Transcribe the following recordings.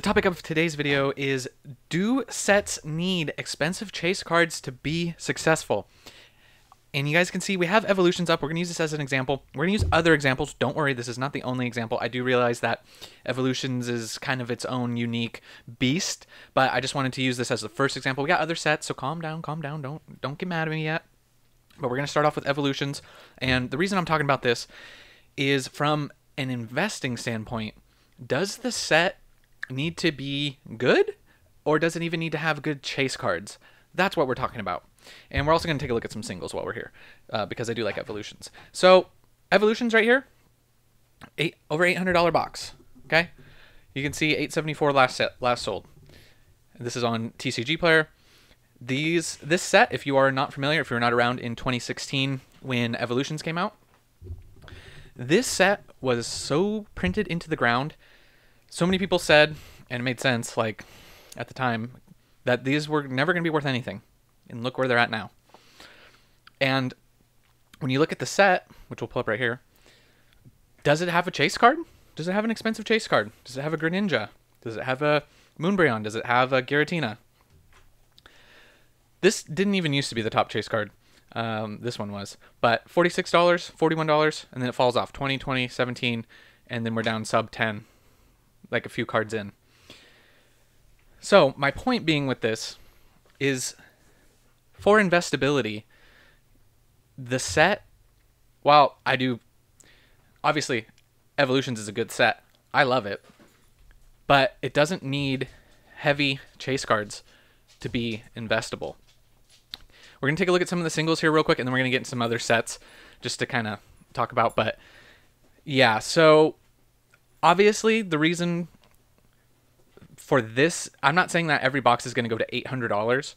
The topic of today's video is, do sets need expensive chase cards to be successful? And you guys can see we have Evolutions up. We're going to use this as an example. We're going to use other examples. Don't worry, this is not the only example. I do realize that Evolutions is kind of its own unique beast, but I just wanted to use this as the first example. We got other sets, so calm down, don't get mad at me yet. But we're going to start off with Evolutions, and the reason I'm talking about this is from an investing standpoint. Does the set need to be good, or does it even need to have good chase cards? That's what we're talking about. And we're also going to take a look at some singles while we're here, because I do like Evolutions. So Evolutions right here, over $800 box. Okay, you can see $874 last sold. This is on TCGplayer. This set, if you are not familiar, if you were not around in 2016 when Evolutions came out, this set was so printed into the ground. So many people said, and it made sense, like at the time, that these were never going to be worth anything. And look where they're at now. And when you look at the set, which we'll pull up right here, does it have a chase card? Does it have an expensive chase card? Does it have a Greninja? Does it have a Moonbreon? Does it have a Giratina? This didn't even used to be the top chase card. This one was. But $46, $41, and then it falls off. 20, 20, 17, and then we're down sub 10, like a few cards in. So my point being with this is, for investability, the set, while I do, obviously, Evolutions is a good set. I love it. But it doesn't need heavy chase cards to be investable. We're going to take a look at some of the singles here real quick, and then we're going to get into some other sets just to kind of talk about. But yeah, so obviously the reason for this, I'm not saying that every box is going to go to $800.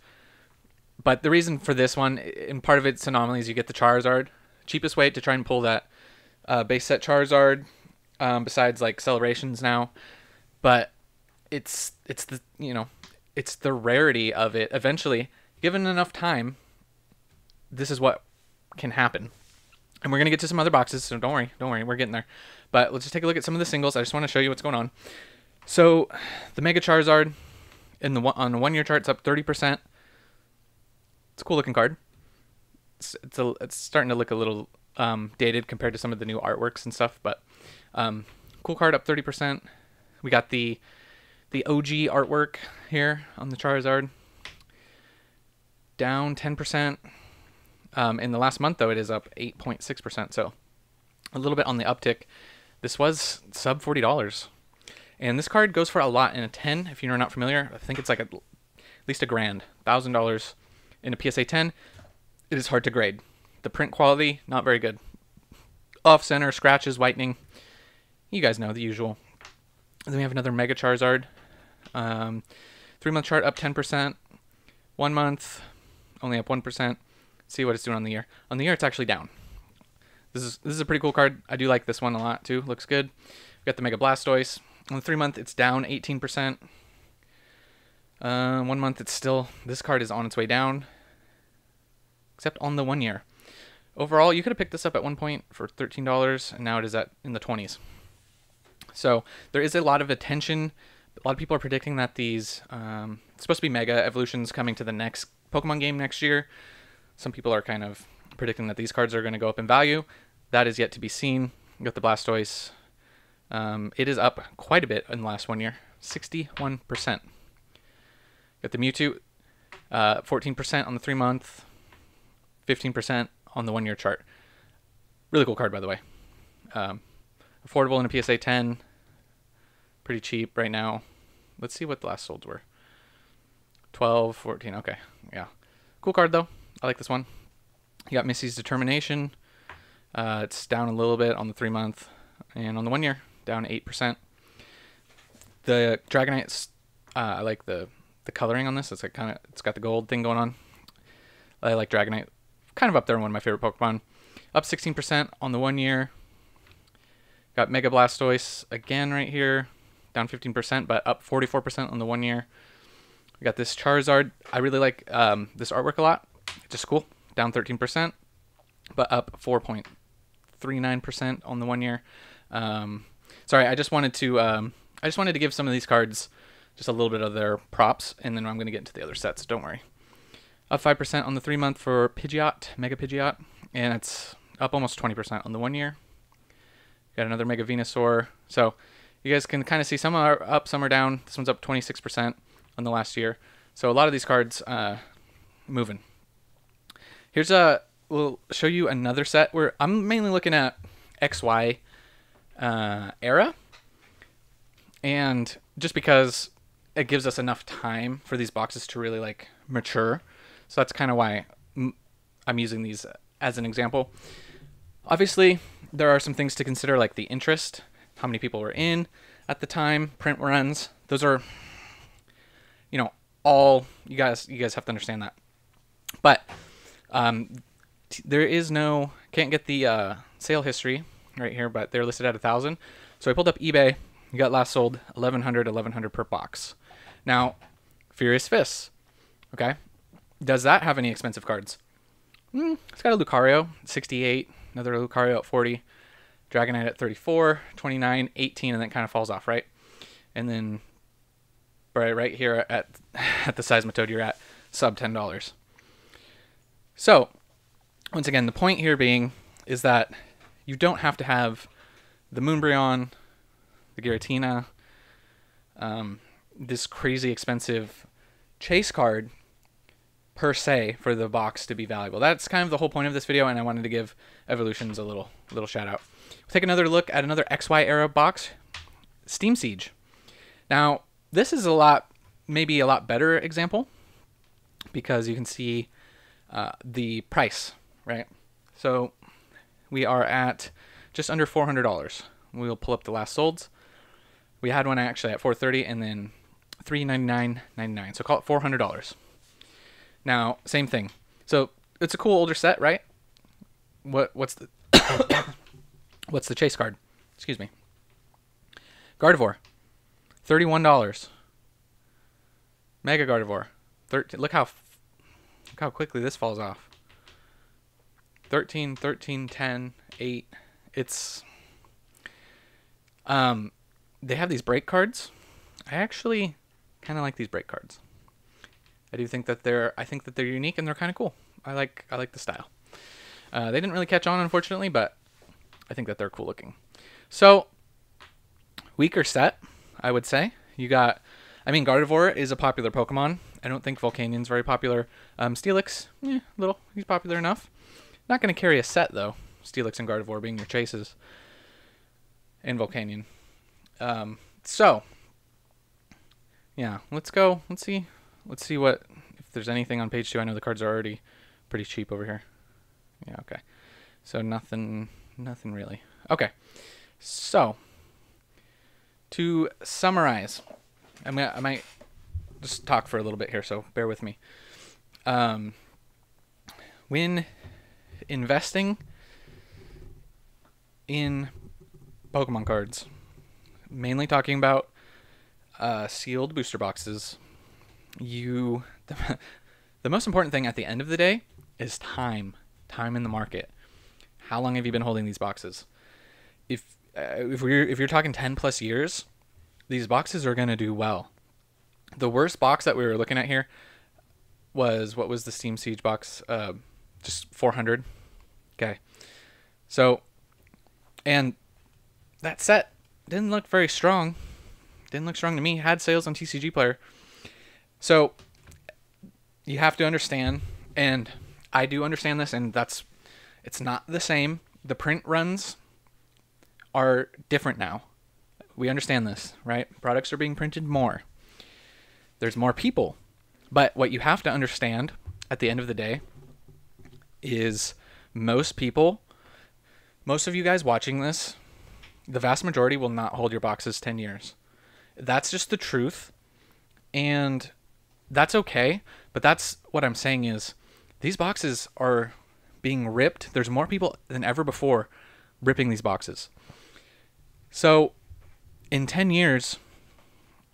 But the reason for this one, and part of its anomaly, is you get the Charizard. Cheapest way to try and pull that base set Charizard, besides like Celebrations now. But it's the, you know, it's the rarity of it. Eventually, given enough time, this is what can happen. And we're gonna get to some other boxes, so don't worry, we're getting there. But let's just take a look at some of the singles. I just want to show you what's going on. So, the Mega Charizard in the on the one-year chart, it's up 30%. It's a cool looking card. It's starting to look a little dated compared to some of the new artworks and stuff, but cool card, up 30%. We got the OG artwork here on the Charizard, down 10%. In the last month though, it is up 8.6%, so a little bit on the uptick. This was sub $40, and this card goes for a lot in a 10. If you're not familiar, I think it's like at least a grand, $1,000. In a PSA 10, it is hard to grade. The print quality, not very good. Off-center, scratches, whitening. You guys know the usual. And then we have another Mega Charizard. 3-month chart up 10%. 1 month, only up 1%. See what it's doing on the year. On the year, it's actually down. This is a pretty cool card. I do like this one a lot, too. Looks good. We got the Mega Blastoise. On the 3-month, it's down 18%. 1 month, it's still, this card is on its way down, except on the 1 year. Overall, you could have picked this up at one point for $13, and now it is at in the 20s. So there is a lot of attention. A lot of people are predicting that these, it's supposed to be Mega Evolutions coming to the next Pokemon game next year. Some people are kind of predicting that these cards are going to go up in value. That is yet to be seen. You got the Blastoise. It is up quite a bit in the last 1 year, 61%. Got the Mewtwo, 14% on the 3-month, 15% on the 1 year chart. Really cool card, by the way. Affordable in a PSA 10, pretty cheap right now. Let's see what the last solds were. 12, 14, okay, yeah. Cool card though, I like this one. You got Misty's Determination, it's down a little bit on the 3-month, and on the 1 year, down 8%. The Dragonite, I like the coloring on this. It's like kind of, it's got the gold thing going on. I like Dragonite, kind of up there in one of my favorite Pokemon. Up 16% on the 1 year. Got Mega Blastoise again right here, down 15%, but up 44% on the 1 year. We got this Charizard. I really like this artwork a lot. It's just cool. Down 13%, but up 4.39% on the 1 year. Sorry, I just wanted to give some of these cards just a little bit of their props, and then I'm going to get into the other sets, don't worry. Up 5% on the 3-month for Pidgeot, Mega Pidgeot, and it's up almost 20% on the 1 year. Got another Mega Venusaur. So you guys can kind of see some are up, some are down. This one's up 26% on the last year. So a lot of these cards moving. Here's a, we'll show you another set where I'm mainly looking at XY era. And just because it gives us enough time for these boxes to really like mature. So that's kind of why I'm using these as an example. Obviously, there are some things to consider, like the interest, how many people were in at the time, print runs. Those are, you know, all you guys have to understand that. But there is no, can't get the sale history right here, but they're listed at 1,000. So I pulled up eBay. You got last sold 1,100 per box. Now, Furious Fists. Okay, does that have any expensive cards? It's got a Lucario 68. Another Lucario at 40, Dragonite at 34, 29, 18, and then it kind of falls off, right? And then right here at the Seismitoad, you're at sub $10. So, once again, the point here being is that you don't have to have the Moonbreon, the Giratina, this crazy expensive chase card per se for the box to be valuable. That's kind of the whole point of this video, and I wanted to give Evolutions a little shout out. We'll take another look at another XY era box, Steam Siege. Now, this is a lot, maybe a lot better example, because you can see the price, right? So we are at just under $400. We'll pull up the last solds. We had one actually at $430 and then $399.99, so call it $400. Now, same thing. So it's a cool older set, right? What's the what's the chase card? Excuse me. Gardevoir, $31. Mega Gardevoir, look how quickly this falls off. 13, 13, 10, 8. It's they have these break cards. I actually kind of like these break cards. I do think that they're unique and they're kind of cool. I like the style. They didn't really catch on, unfortunately, but I think that they're cool looking. So, weaker set, I would say. You got, I mean, Gardevoir is a popular Pokemon. I don't think Vulcanion's very popular. Steelix, yeah, little. He's popular enough. Not going to carry a set, though. Steelix and Gardevoir being your chases. And Vulcanion. So, yeah, let's go. Let's see what, if there's anything on page 2. I know the cards are already pretty cheap over here. Yeah, okay. So nothing really. Okay. So to summarize, I might just talk for a little bit here, so bear with me. When investing in Pokemon cards, mainly talking about sealed booster boxes, the most important thing at the end of the day is time in the market. How long have you been holding these boxes? If you're talking 10+ years, these boxes are going to do well. The worst box that we were looking at here was, what was the Steam Siege box? Just 400. Okay. So, and that set didn't look very strong. Didn't look strong to me. Had sales on TCGplayer. So you have to understand, and I do understand this, and that's, it's not the same. The print runs are different now. We understand this, right? Products are being printed more. There's more people. But what you have to understand at the end of the day is most people, most of you guys watching this, the vast majority will not hold your boxes 10 years. That's just the truth. And that's okay. But that's what I'm saying is, these boxes are being ripped. There's more people than ever before ripping these boxes. So in 10 years,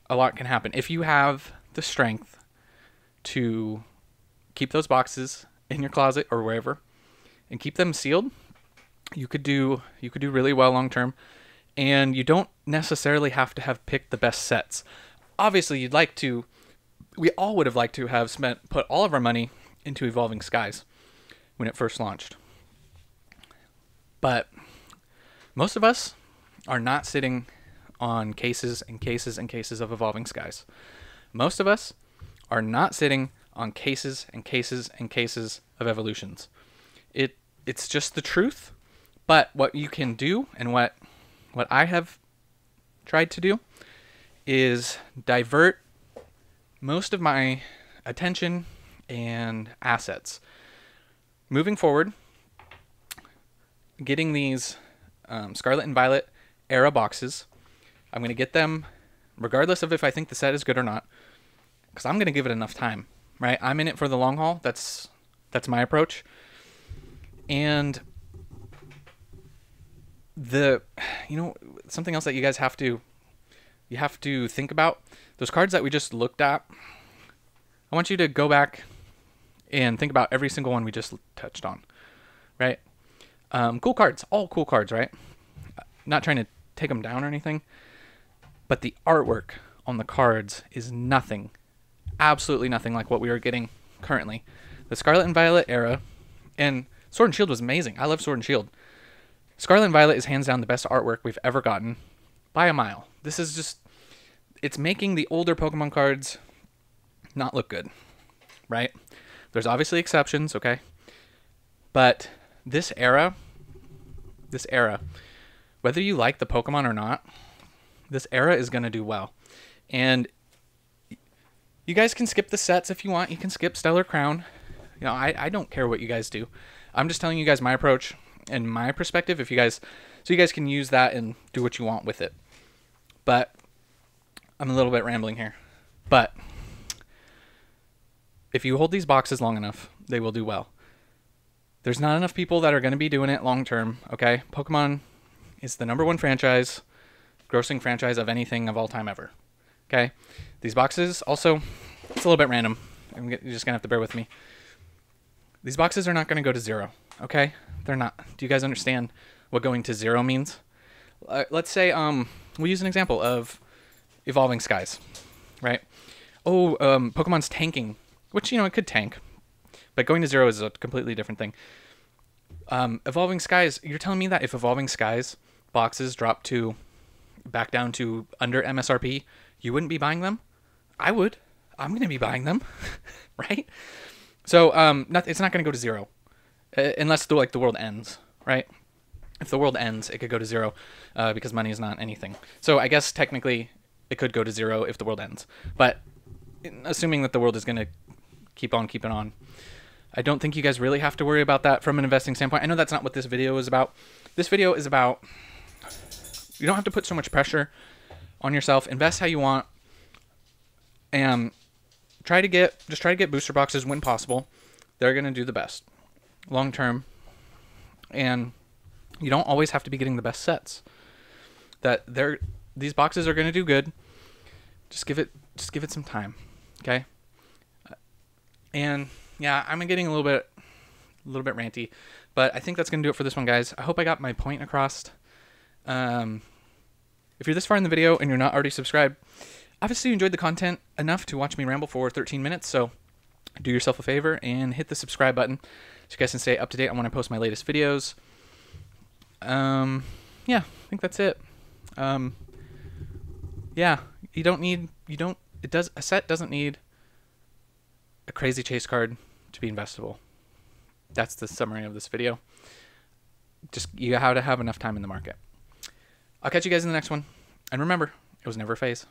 a lot can happen. If you have the strength to keep those boxes in your closet or wherever and keep them sealed, you could do really well long term, and you don't necessarily have to have picked the best sets. obviously you'd like to, we all would have liked to have put all of our money into Evolving Skies when it first launched. But most of us are not sitting on cases and cases and cases of Evolving Skies. Most of us are not sitting on cases and cases and cases of Evolutions. It's just the truth. But what you can do, and what I have tried to do, is divert most of my attention and assets. Moving forward, getting these Scarlet and Violet era boxes, I'm going to get them regardless of if I think the set is good or not, because I'm going to give it enough time, right? I'm in it for the long haul. That's my approach. And something else that you guys have to think about, those cards that we just looked at, I want you to go back and think about every single one we just touched on, right? Cool cards, all cool cards, right? Not trying to take them down or anything, but the artwork on the cards is nothing, absolutely nothing like what we are getting currently. The Scarlet and Violet era, and Sword and Shield was amazing. I love Sword and Shield. Scarlet and Violet is hands down the best artwork we've ever gotten by a mile. This is just, it's making the older Pokemon cards not look good, right? There's obviously exceptions, okay? But this era, whether you like the Pokemon or not, this era is going to do well. And you guys can skip the sets if you want. You can skip Stellar Crown. You know, I don't care what you guys do. I'm just telling you guys my approach and my perspective, so you guys can use that and do what you want with it. But I'm a little bit rambling here, but if you hold these boxes long enough, they will do well. There's not enough people that are going to be doing it long term, okay? Pokemon is the #1 franchise, grossing franchise of anything of all time ever, okay? These boxes also, it's a little bit random. You're just going to have to bear with me. These boxes are not going to go to zero, okay? They're not. Do you guys understand what going to zero means? Let's say we use an example of Evolving Skies, right? Oh, Pokemon's tanking, which, you know, it could tank, but going to zero is a completely different thing. Evolving Skies, you're telling me that if Evolving Skies boxes drop to back down to under MSRP, you wouldn't be buying them? I would. I'm going to be buying them, right? So it's not going to go to zero unless the world ends, right? If the world ends, it could go to zero because money is not anything. So I guess technically it could go to zero if the world ends. But assuming that the world is going to keep on keeping on, I don't think you guys really have to worry about that from an investing standpoint. I know that's not what this video is about. This video is about, you don't have to put so much pressure on yourself. Invest how you want and try to get booster boxes when possible. They're going to do the best long term. And you don't always have to be getting the best sets. These boxes are going to do good. Just give it some time, okay? And yeah, I'm getting a little bit ranty, but I think that's going to do it for this one, guys. I hope I got my point across. If you're this far in the video and you're not already subscribed, obviously you enjoyed the content enough to watch me ramble for 13 minutes, so do yourself a favor and hit the subscribe button so you guys can stay up to date on when I post my latest videos. Yeah, I think that's it. Yeah, a set doesn't need a crazy chase card to be investable. That's the summary of this video. Just, you have to have enough time in the market. I'll catch you guys in the next one. And remember, it was never a phase.